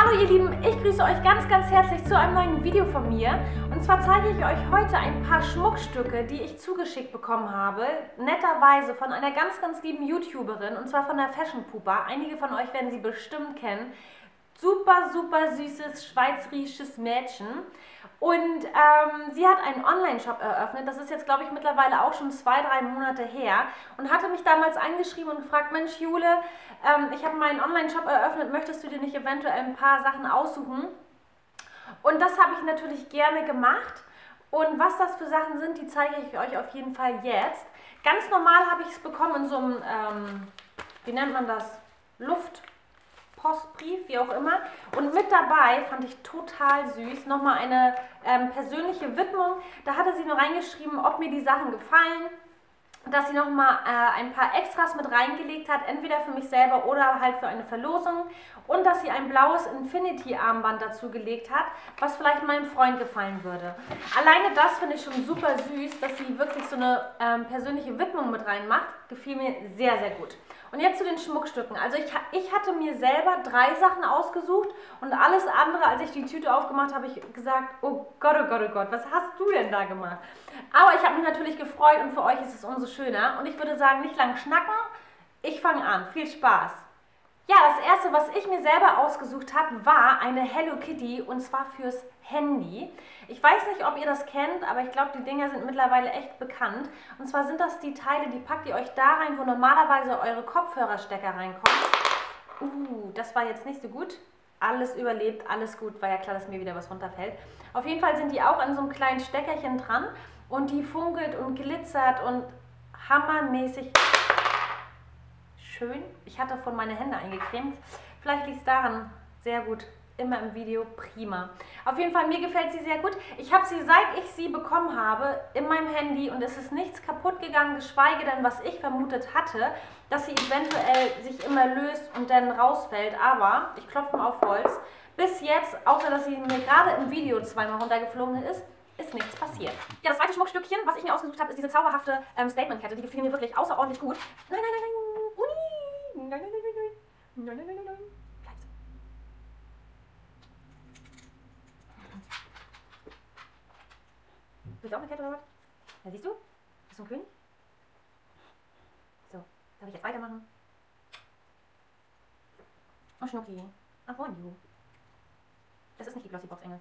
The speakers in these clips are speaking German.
Hallo ihr Lieben, ich grüße euch ganz, ganz herzlich zu einem neuen Video von mir. Und zwar zeige ich euch heute ein paar Schmuckstücke, die ich zugeschickt bekommen habe, netterweise von einer ganz, ganz lieben YouTuberin, und zwar von der Fashion Pupa. Einige von euch werden sie bestimmt kennen. Super, super süßes schweizerisches Mädchen. Und sie hat einen Online-Shop eröffnet, das ist jetzt glaube ich mittlerweile auch schon 2-3 Monate her, und hatte mich damals angeschrieben und gefragt: Mensch Jule, ich habe meinen Online-Shop eröffnet, möchtest du dir nicht eventuell ein paar Sachen aussuchen? Und das habe ich natürlich gerne gemacht, und was das für Sachen sind, die zeige ich euch auf jeden Fall jetzt. Ganz normal habe ich es bekommen in so einem, wie nennt man das, Luftpostbrief, wie auch immer. Und mit dabei, fand ich total süß, nochmal eine persönliche Widmung. Da hatte sie nur reingeschrieben, ob mir die Sachen gefallen, dass sie nochmal ein paar Extras mit reingelegt hat, entweder für mich selber oder halt für eine Verlosung, und dass sie ein blaues Infinity-Armband dazu gelegt hat, was vielleicht meinem Freund gefallen würde. Alleine das finde ich schon super süß, dass sie wirklich so eine persönliche Widmung mit reinmacht. Gefiel mir sehr, sehr gut. Und jetzt zu den Schmuckstücken. Also ich hatte mir selber 3 Sachen ausgesucht, und alles andere, als ich die Tüte aufgemacht habe, habe ich gesagt: Oh Gott, oh Gott, oh Gott, was hast du denn da gemacht? Aber ich habe mich natürlich gefreut, und für euch ist es umso schöner. Und ich würde sagen, nicht lang schnacken, ich fange an. Viel Spaß! Ja, das erste, was ich mir selber ausgesucht habe, war eine Hello Kitty, und zwar fürs Handy. Ich weiß nicht, ob ihr das kennt, aber ich glaube, die Dinger sind mittlerweile echt bekannt. Und zwar sind das die Teile, die packt ihr euch da rein, wo normalerweise eure Kopfhörerstecker reinkommen. Das war jetzt nicht so gut. Alles überlebt, alles gut, war ja klar, dass mir wieder was runterfällt. Auf jeden Fall sind die auch an so einem kleinen Steckerchen dran, und die funkelt und glitzert und hammermäßig schön. Ich hatte von meine Hände eingecremt. Vielleicht liegt es daran. Sehr gut. Immer im Video. Prima. Auf jeden Fall, mir gefällt sie sehr gut. Ich habe sie, seit ich sie bekommen habe, in meinem Handy, und es ist nichts kaputt gegangen, geschweige denn, was ich vermutet hatte, dass sie eventuell sich immer löst und dann rausfällt. Aber ich klopfe mal auf Holz. Bis jetzt, außer dass sie mir gerade im Video 2-mal runtergeflogen ist, ist nichts passiert. Ja, das zweite Schmuckstückchen, was ich mir ausgesucht habe, ist diese zauberhafte Statement-Kette. Die gefiel mir wirklich außerordentlich gut. Nein, nein, nein, nein. Nein, nein, nein, nein, nein, nein, nein, nein. Willst du auch eine Kette oder was? Ja, siehst du? Bist du ein König? So, darf ich jetzt weitermachen? Oh, Schnucki. Ach, Wonju. Das ist nicht die Glossybox, Engel.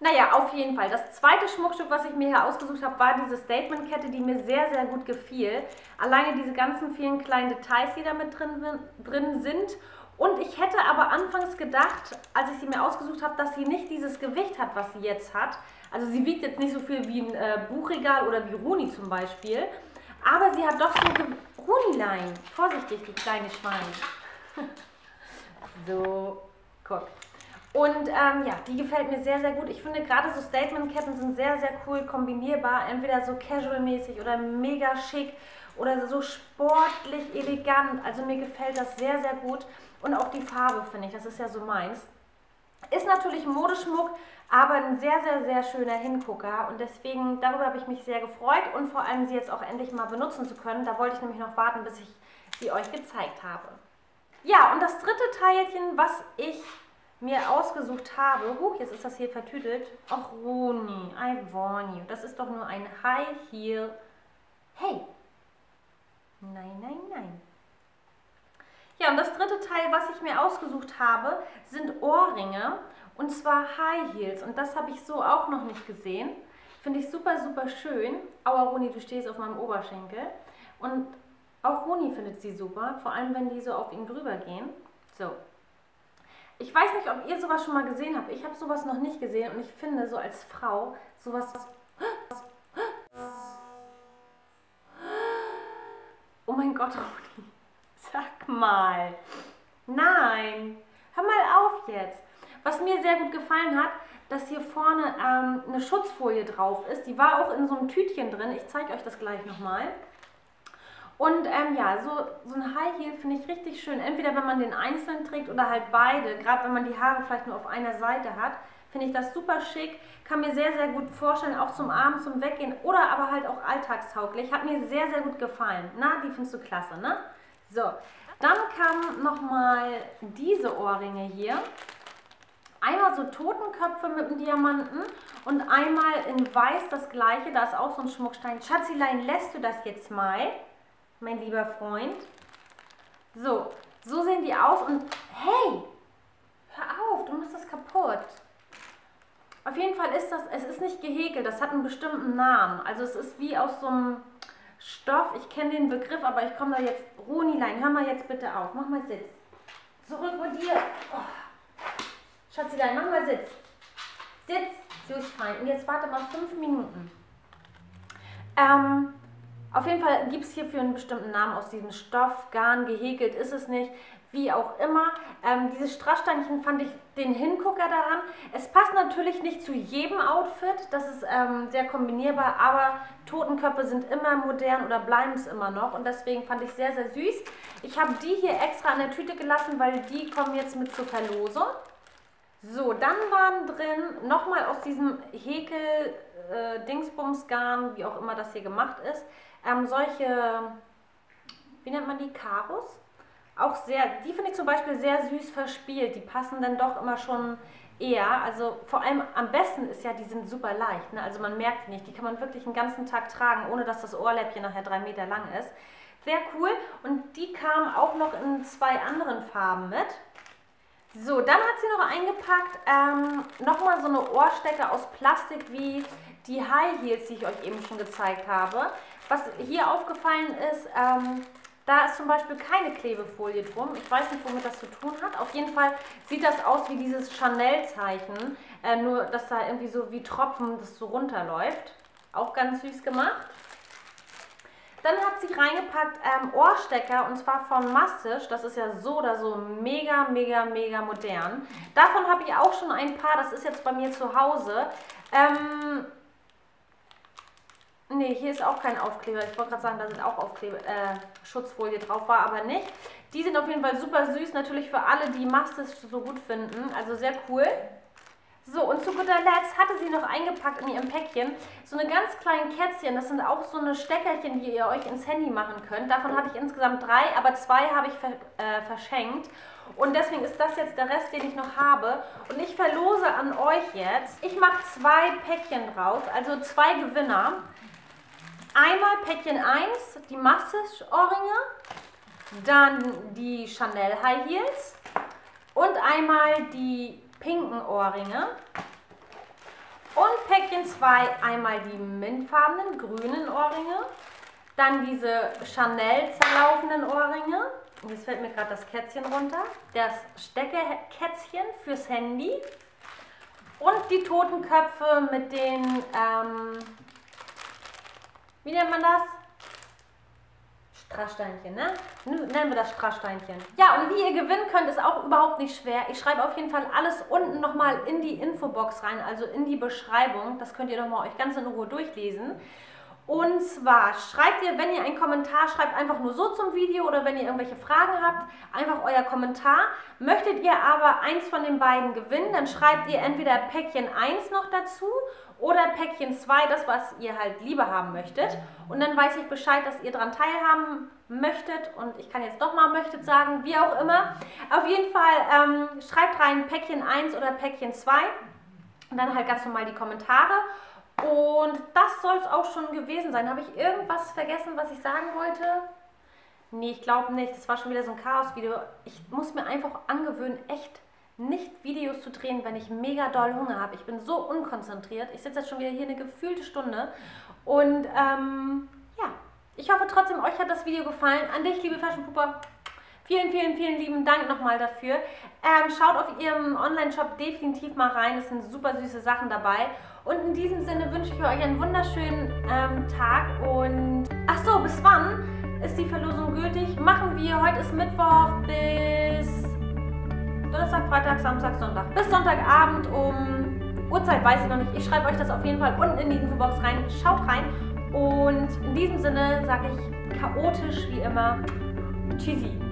Naja, auf jeden Fall. Das zweite Schmuckstück, was ich mir hier ausgesucht habe, war diese Statement-Kette, die mir sehr, sehr gut gefiel. Alleine diese ganzen vielen kleinen Details, die da mit drin sind. Und ich hätte aber anfangs gedacht, als ich sie mir ausgesucht habe, dass sie nicht dieses Gewicht hat, was sie jetzt hat. Also sie wiegt jetzt nicht so viel wie ein Buchregal oder wie Runi zum Beispiel. Aber sie hat doch so ein Runilein. Vorsichtig, die kleine Schwein. So, guck. Und ja, die gefällt mir sehr, sehr gut. Ich finde gerade so Statement-Ketten sind sehr, sehr cool kombinierbar. Entweder so casual-mäßig oder mega schick oder so sportlich elegant. Also mir gefällt das sehr, sehr gut. Und auch die Farbe finde ich, das ist ja so meins. Ist natürlich Modeschmuck, aber ein sehr, sehr, sehr schöner Hingucker. Und deswegen, darüber habe ich mich sehr gefreut, und vor allem sie jetzt auch endlich mal benutzen zu können. Da wollte ich nämlich noch warten, bis ich sie euch gezeigt habe. Ja, und das dritte Teilchen, was ich mir ausgesucht habe, huch, jetzt ist das hier vertütelt, ach Roni, I warn you, das ist doch nur ein High Heel, hey, nein, nein, nein. Ja, und das dritte Teil, was ich mir ausgesucht habe, sind Ohrringe, und zwar High Heels, und das habe ich so auch noch nicht gesehen, finde ich super, super schön. Aua Roni, du stehst auf meinem Oberschenkel, und auch Roni findet sie super, vor allem wenn die so auf ihn drüber gehen, so. Ich weiß nicht, ob ihr sowas schon mal gesehen habt. Ich habe sowas noch nicht gesehen, und ich finde, so als Frau, sowas... Oh mein Gott, Roni, sag mal. Nein, hör mal auf jetzt. Was mir sehr gut gefallen hat, dass hier vorne eine Schutzfolie drauf ist. Die war auch in so einem Tütchen drin. Ich zeige euch das gleich nochmal. Und ja, so ein High Heel finde ich richtig schön. Entweder wenn man den einzeln trägt oder halt beide. Gerade wenn man die Haare vielleicht nur auf einer Seite hat, finde ich das super schick. Kann mir sehr, sehr gut vorstellen, auch zum Abend, zum Weggehen oder aber halt auch alltagstauglich. Hat mir sehr, sehr gut gefallen. Na, die findest du klasse, ne? So, dann kamen nochmal diese Ohrringe hier. Einmal so Totenköpfe mit dem Diamanten und einmal in Weiß das gleiche. Da ist auch so ein Schmuckstein. Schatzilein, lässt du das jetzt mal, mein lieber Freund? So, so sehen die aus und hey, hör auf, du machst das kaputt. Auf jeden Fall ist das, es ist nicht gehäkelt, das hat einen bestimmten Namen. Also es ist wie aus so einem Stoff, ich kenne den Begriff, aber ich komme da jetzt, Ronilein, hör mal jetzt bitte auf, mach mal Sitz. Zurück mit dir. Oh. Schatzilein, mach mal Sitz. Sitz, Süßfeind. Und jetzt warte mal 5 Minuten. Auf jeden Fall gibt es hierfür einen bestimmten Namen aus diesem Stoff. Garn, gehäkelt ist es nicht, wie auch immer. Dieses Strasssteinchen fand ich den Hingucker daran. Es passt natürlich nicht zu jedem Outfit. Das ist sehr kombinierbar, aber Totenköpfe sind immer modern oder bleiben es immer noch. Und deswegen fand ich sehr, sehr süß. Ich habe die hier extra an der Tüte gelassen, weil die kommen jetzt mit zur Verlosung. So, dann waren drin nochmal aus diesem Häkel-Dingsbums-Garn, wie auch immer das hier gemacht ist, solche, wie nennt man die, Karos? Auch sehr, die finde ich zum Beispiel sehr süß verspielt, die passen dann doch immer schon eher, also vor allem am besten ist ja, die sind super leicht, ne? Also man merkt nicht, die kann man wirklich den ganzen Tag tragen, ohne dass das Ohrläppchen nachher 3 Meter lang ist. Sehr cool und die kamen auch noch in 2 anderen Farben mit. So, dann hat sie noch eingepackt, nochmal so eine Ohrstecker aus Plastik wie die High Heels, die ich euch eben schon gezeigt habe. Was hier aufgefallen ist, da ist zum Beispiel keine Klebefolie drum. Ich weiß nicht, womit das zu tun hat. Auf jeden Fall sieht das aus wie dieses Chanel-Zeichen, nur dass da irgendwie so wie Tropfen das so runterläuft. Auch ganz süß gemacht. Dann hat sie reingepackt Ohrstecker und zwar von Mastisch. Das ist ja so oder so mega, mega, mega modern. Davon habe ich auch schon ein paar. Das ist jetzt bei mir zu Hause. Ne, hier ist auch kein Aufkleber. Ich wollte gerade sagen, da sind auch Aufkleber, Schutzfolie drauf, war aber nicht. Die sind auf jeden Fall super süß. Natürlich für alle, die Mastisch so gut finden. Also sehr cool. So, und zu guter Letzt hatte sie noch eingepackt in ihrem Päckchen so eine ganz kleinen Kätzchen. Das sind auch so eine Steckerchen, die ihr euch ins Handy machen könnt. Davon hatte ich insgesamt 3, aber 2 habe ich verschenkt. Und deswegen ist das jetzt der Rest, den ich noch habe. Und ich verlose an euch jetzt. Ich mache 2 Päckchen draus, also 2 Gewinner. Einmal Päckchen 1, die Mastisch-Ohrringe, dann die Chanel High Heels und einmal die pinken Ohrringe und Päckchen 2 einmal die mintfarbenen, grünen Ohrringe, dann diese Chanel zerlaufenden Ohrringe, und jetzt fällt mir gerade das Kätzchen runter, das Steckerkätzchen fürs Handy und die Totenköpfe mit den, wie nennt man das? Strasssteinchen, ne? Nennen wir das Strasssteinchen. Ja, und wie ihr gewinnen könnt, ist auch überhaupt nicht schwer. Ich schreibe auf jeden Fall alles unten nochmal in die Infobox rein, also in die Beschreibung. Das könnt ihr nochmal euch ganz in Ruhe durchlesen. Und zwar schreibt ihr, wenn ihr einen Kommentar schreibt, einfach nur so zum Video oder wenn ihr irgendwelche Fragen habt, einfach euer Kommentar. Möchtet ihr aber eins von den beiden gewinnen, dann schreibt ihr entweder Päckchen 1 noch dazu oder Päckchen 2, das, was ihr halt lieber haben möchtet. Und dann weiß ich Bescheid, dass ihr daran teilhaben möchtet. Und ich kann jetzt doch mal möchtet sagen, wie auch immer. Auf jeden Fall schreibt rein Päckchen 1 oder Päckchen 2 und dann halt ganz normal die Kommentare. Und das soll es auch schon gewesen sein. Habe ich irgendwas vergessen, was ich sagen wollte? Nee, ich glaube nicht. Das war schon wieder so ein Chaos-Video. Ich muss mir einfach angewöhnen, echt nicht Videos zu drehen, wenn ich mega doll Hunger habe. Ich bin so unkonzentriert. Ich sitze jetzt schon wieder hier eine gefühlte Stunde. Und ja, ich hoffe trotzdem, euch hat das Video gefallen. An dich, liebe Fashion Pupa. Vielen, vielen, vielen lieben Dank nochmal dafür. Schaut auf ihrem Online-Shop definitiv mal rein. Es sind super süße Sachen dabei. Und in diesem Sinne wünsche ich euch einen wunderschönen Tag. Und ach so, bis wann ist die Verlosung gültig? Machen wir. Heute ist Mittwoch bis Donnerstag, Freitag, Samstag, Sonntag. Bis Sonntagabend um Uhrzeit weiß ich noch nicht. Ich schreibe euch das auf jeden Fall unten in die Infobox rein. Schaut rein. Und in diesem Sinne sage ich chaotisch wie immer. Tschüssi.